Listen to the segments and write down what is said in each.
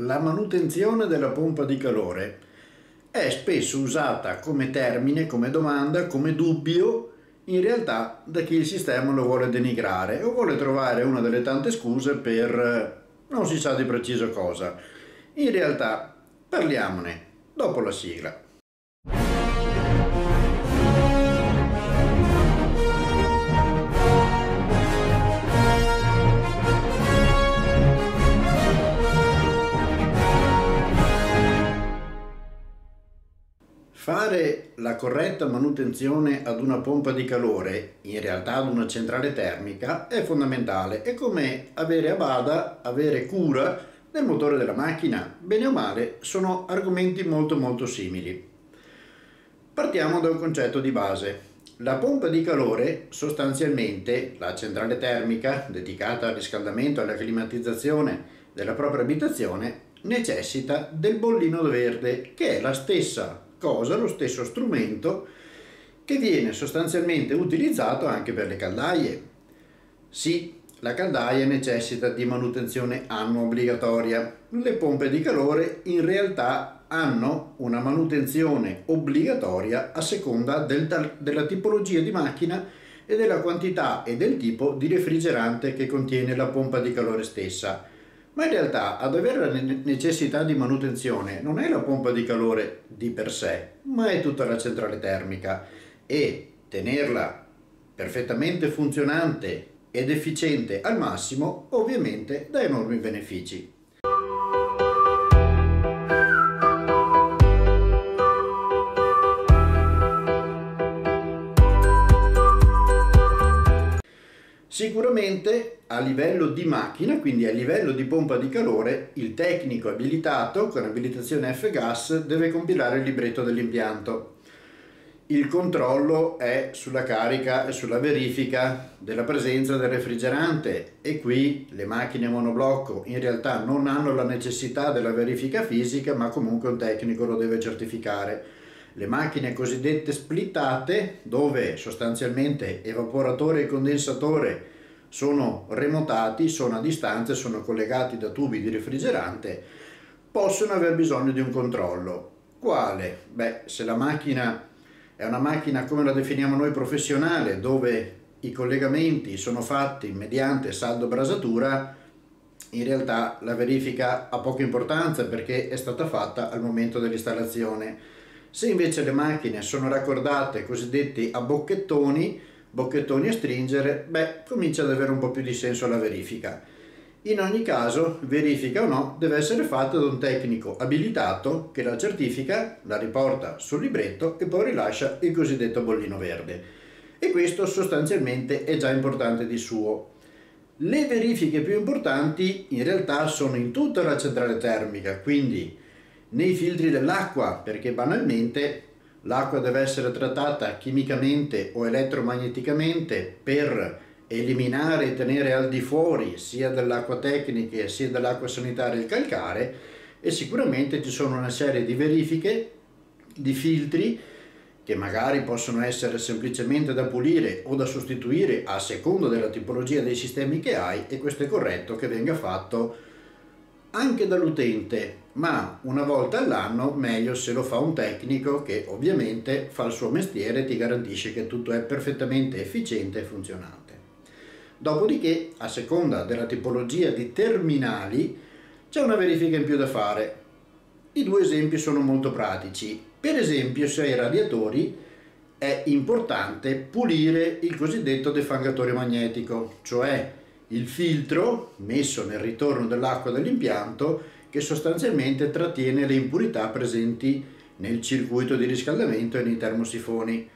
La manutenzione della pompa di calore è spesso usata come termine, come domanda, come dubbio, in realtà da chi il sistema lo vuole denigrare o vuole trovare una delle tante scuse per non si sa di preciso cosa. In realtà parliamone dopo la sigla. Fare la corretta manutenzione ad una pompa di calore, in realtà ad una centrale termica, è fondamentale. È come avere a bada, avere cura del motore della macchina. Bene o male, sono argomenti molto simili. Partiamo da un concetto di base. La pompa di calore, sostanzialmente la centrale termica dedicata al riscaldamento e alla climatizzazione della propria abitazione, necessita del bollino verde, che è la stessa cosa, lo stesso strumento che viene sostanzialmente utilizzato anche per le caldaie. Sì, la caldaia necessita di manutenzione annua obbligatoria. Le pompe di calore in realtà hanno una manutenzione obbligatoria a seconda della tipologia di macchina e della quantità e del tipo di refrigerante che contiene la pompa di calore stessa. Ma in realtà ad avere la necessità di manutenzione non è la pompa di calore di per sé, ma è tutta la centrale termica, e tenerla perfettamente funzionante ed efficiente al massimo ovviamente dà enormi benefici. Sicuramente a livello di macchina, quindi a livello di pompa di calore, il tecnico abilitato con abilitazione F-Gas deve compilare il libretto dell'impianto. Il controllo è sulla carica e sulla verifica della presenza del refrigerante, e qui le macchine monoblocco in realtà non hanno la necessità della verifica fisica, ma comunque un tecnico lo deve certificare. Le macchine cosiddette splittate, dove sostanzialmente evaporatore e condensatore sono remotati, sono a distanza e sono collegati da tubi di refrigerante, possono aver bisogno di un controllo. Quale? Beh, se la macchina è una macchina come la definiamo noi professionale, dove i collegamenti sono fatti mediante saldo brasatura, in realtà la verifica ha poca importanza perché è stata fatta al momento dell'installazione. Se invece le macchine sono raccordate, cosiddetti a bocchettoni a stringere, beh, comincia ad avere un po' più di senso la verifica. In ogni caso, verifica o no, deve essere fatta da un tecnico abilitato che la certifica, la riporta sul libretto e poi rilascia il cosiddetto bollino verde. E questo sostanzialmente è già importante di suo. Le verifiche più importanti in realtà sono in tutta la centrale termica, quindi nei filtri dell'acqua, perché banalmente l'acqua deve essere trattata chimicamente o elettromagneticamente per eliminare e tenere al di fuori sia dell'acqua tecnica sia dell'acqua sanitaria il calcare, e sicuramente ci sono una serie di verifiche di filtri che magari possono essere semplicemente da pulire o da sostituire a seconda della tipologia dei sistemi che hai, e questo è corretto che venga fatto anche dall'utente, ma una volta all'anno meglio se lo fa un tecnico che ovviamente fa il suo mestiere e ti garantisce che tutto è perfettamente efficiente e funzionante. Dopodiché, a seconda della tipologia di terminali, c'è una verifica in più da fare. I due esempi sono molto pratici. Per esempio, se hai radiatori è importante pulire il cosiddetto defangatore magnetico, cioè il filtro messo nel ritorno dell'acqua dell'impianto che sostanzialmente trattiene le impurità presenti nel circuito di riscaldamento e nei termosifoni.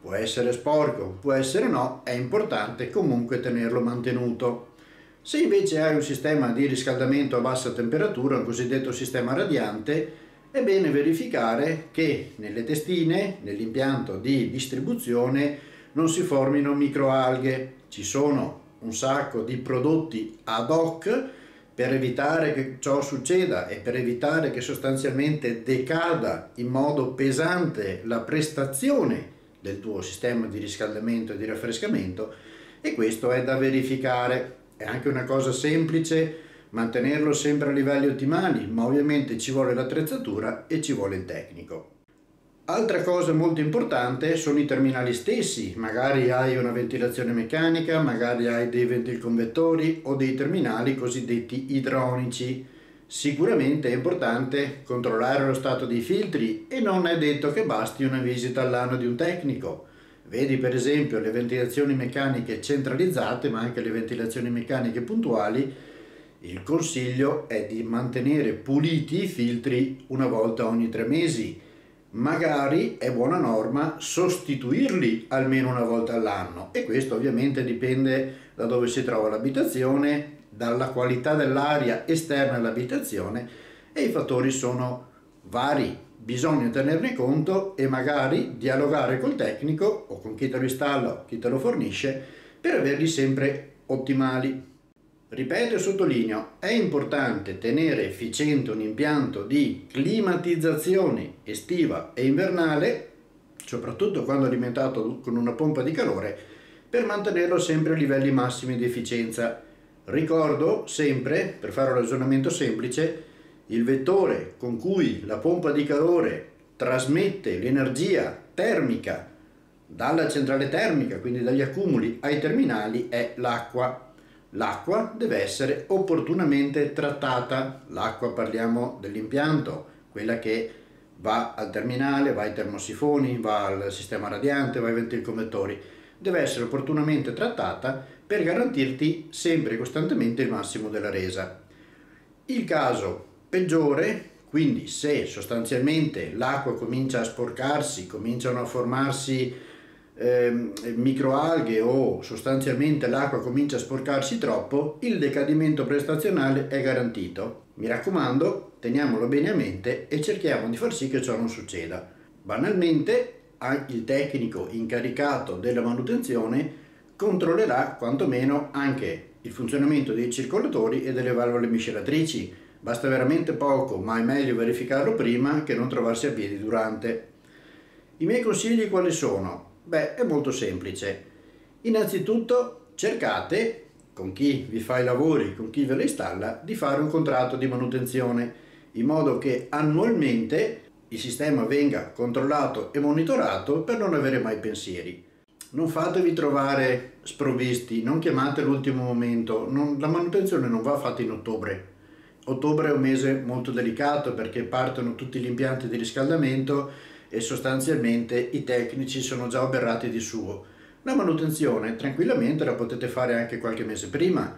Può essere sporco, può essere no, è importante comunque tenerlo mantenuto. Se invece hai un sistema di riscaldamento a bassa temperatura, un cosiddetto sistema radiante, è bene verificare che nelle testine, nell'impianto di distribuzione, non si formino microalghe. Ci sono un sacco di prodotti ad hoc per evitare che ciò succeda e per evitare che sostanzialmente decada in modo pesante la prestazione del tuo sistema di riscaldamento e di raffrescamento, e questo è da verificare. È anche una cosa semplice, Mantenerlo sempre a livelli ottimali, ma ovviamente ci vuole l'attrezzatura e ci vuole il tecnico. Altra cosa molto importante sono i terminali stessi. Magari hai una ventilazione meccanica, magari hai dei ventilconvettori o dei terminali cosiddetti idronici. Sicuramente è importante controllare lo stato dei filtri e non è detto che basti una visita all'anno di un tecnico. Vedi per esempio le ventilazioni meccaniche centralizzate, ma anche le ventilazioni meccaniche puntuali. Il consiglio è di mantenere puliti i filtri una volta ogni 3 mesi. Magari è buona norma sostituirli almeno una volta all'anno, e questo ovviamente dipende da dove si trova l'abitazione, dalla qualità dell'aria esterna all'abitazione, e i fattori sono vari. Bisogna tenerne conto e magari dialogare col tecnico o con chi te lo installa o chi te lo fornisce per averli sempre ottimali. Ripeto e sottolineo, è importante tenere efficiente un impianto di climatizzazione estiva e invernale, soprattutto quando alimentato con una pompa di calore, per mantenerlo sempre a livelli massimi di efficienza. Ricordo sempre, per fare un ragionamento semplice, il vettore con cui la pompa di calore trasmette l'energia termica dalla centrale termica, quindi dagli accumuli ai terminali, è l'acqua. L'acqua deve essere opportunamente trattata. L'acqua, parliamo dell'impianto, quella che va al terminale, va ai termosifoni, va al sistema radiante, va ai ventilconvettori, deve essere opportunamente trattata per garantirti sempre e costantemente il massimo della resa. Il caso peggiore, quindi se sostanzialmente l'acqua comincia a sporcarsi, cominciano a formarsi microalghe o sostanzialmente l'acqua comincia a sporcarsi troppo, il decadimento prestazionale è garantito. Mi raccomando, teniamolo bene a mente e cerchiamo di far sì che ciò non succeda. Banalmente, il tecnico incaricato della manutenzione controllerà quantomeno anche il funzionamento dei circolatori e delle valvole miscelatrici. Basta veramente poco, ma è meglio verificarlo prima che non trovarsi a piedi durante. I miei consigli quali sono? Beh, è molto semplice. Innanzitutto cercate, con chi vi fa i lavori, con chi ve le installa, di fare un contratto di manutenzione, in modo che annualmente il sistema venga controllato e monitorato per non avere mai pensieri. Non fatevi trovare sprovvisti, non chiamate all'ultimo momento, la manutenzione non va fatta in ottobre. Ottobre è un mese molto delicato perché partono tutti gli impianti di riscaldamento e sostanzialmente i tecnici sono già oberrati di suo. La manutenzione tranquillamente la potete fare anche qualche mese prima.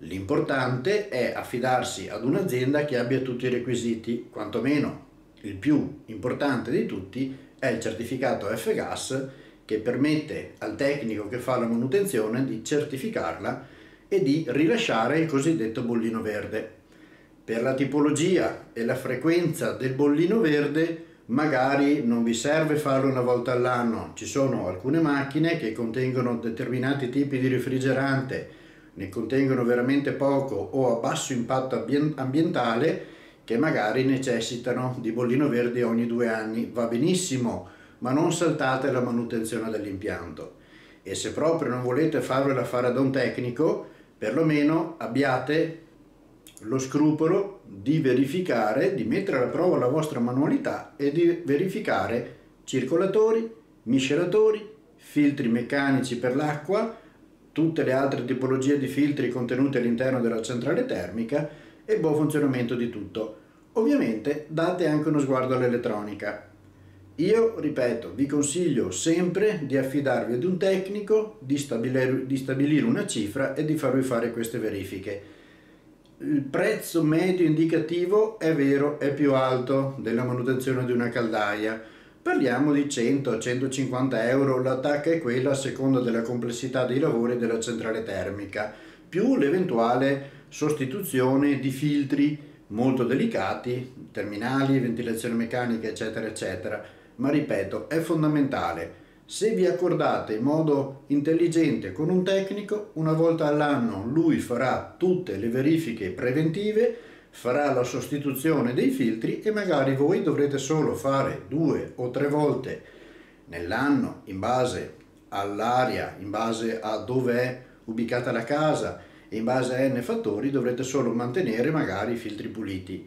L'importante è affidarsi ad un'azienda che abbia tutti i requisiti, quantomeno il più importante di tutti è il certificato F-Gas, che permette al tecnico che fa la manutenzione di certificarla e di rilasciare il cosiddetto bollino verde. Per la tipologia e la frequenza del bollino verde magari non vi serve farlo una volta all'anno, ci sono alcune macchine che contengono determinati tipi di refrigerante, ne contengono veramente poco o a basso impatto ambientale, che magari necessitano di bollino verde ogni 2 anni, va benissimo, ma non saltate la manutenzione dell'impianto. E se proprio non volete farvela fare da un tecnico, perlomeno abbiate lo scrupolo di verificare, di mettere alla prova la vostra manualità e di verificare circolatori, miscelatori, filtri meccanici per l'acqua, tutte le altre tipologie di filtri contenute all'interno della centrale termica e buon funzionamento di tutto. Ovviamente date anche uno sguardo all'elettronica. Io, ripeto, vi consiglio sempre di affidarvi ad un tecnico, di stabilire una cifra e di farvi fare queste verifiche. Il prezzo medio indicativo, è vero, è più alto della manutenzione di una caldaia, parliamo di 100-150 euro, la tacca è quella a seconda della complessità dei lavori della centrale termica, più l'eventuale sostituzione di filtri molto delicati, terminali, ventilazione meccanica eccetera eccetera, ma ripeto, è fondamentale. Se vi accordate in modo intelligente con un tecnico, una volta all'anno lui farà tutte le verifiche preventive, farà la sostituzione dei filtri e magari voi dovrete solo fare 2 o 3 volte nell'anno in base all'area, in base a dove è ubicata la casa e in base a n fattori dovrete solo mantenere magari i filtri puliti.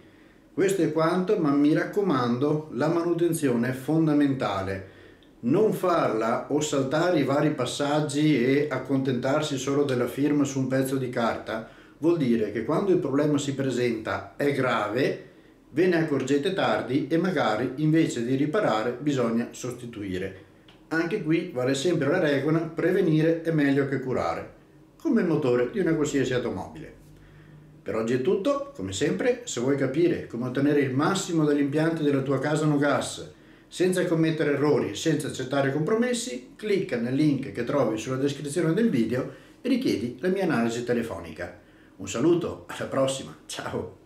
Questo è quanto, ma mi raccomando, la manutenzione è fondamentale. Non farla o saltare i vari passaggi e accontentarsi solo della firma su un pezzo di carta vuol dire che quando il problema si presenta è grave, ve ne accorgete tardi e magari invece di riparare bisogna sostituire. Anche qui vale sempre la regola: prevenire è meglio che curare, come il motore di una qualsiasi automobile. Per oggi è tutto, come sempre. Se vuoi capire come ottenere il massimo dagli impianti della tua casa no gas senza commettere errori e senza accettare compromessi, clicca nel link che trovi sulla descrizione del video e richiedi la mia analisi telefonica. Un saluto, alla prossima, ciao!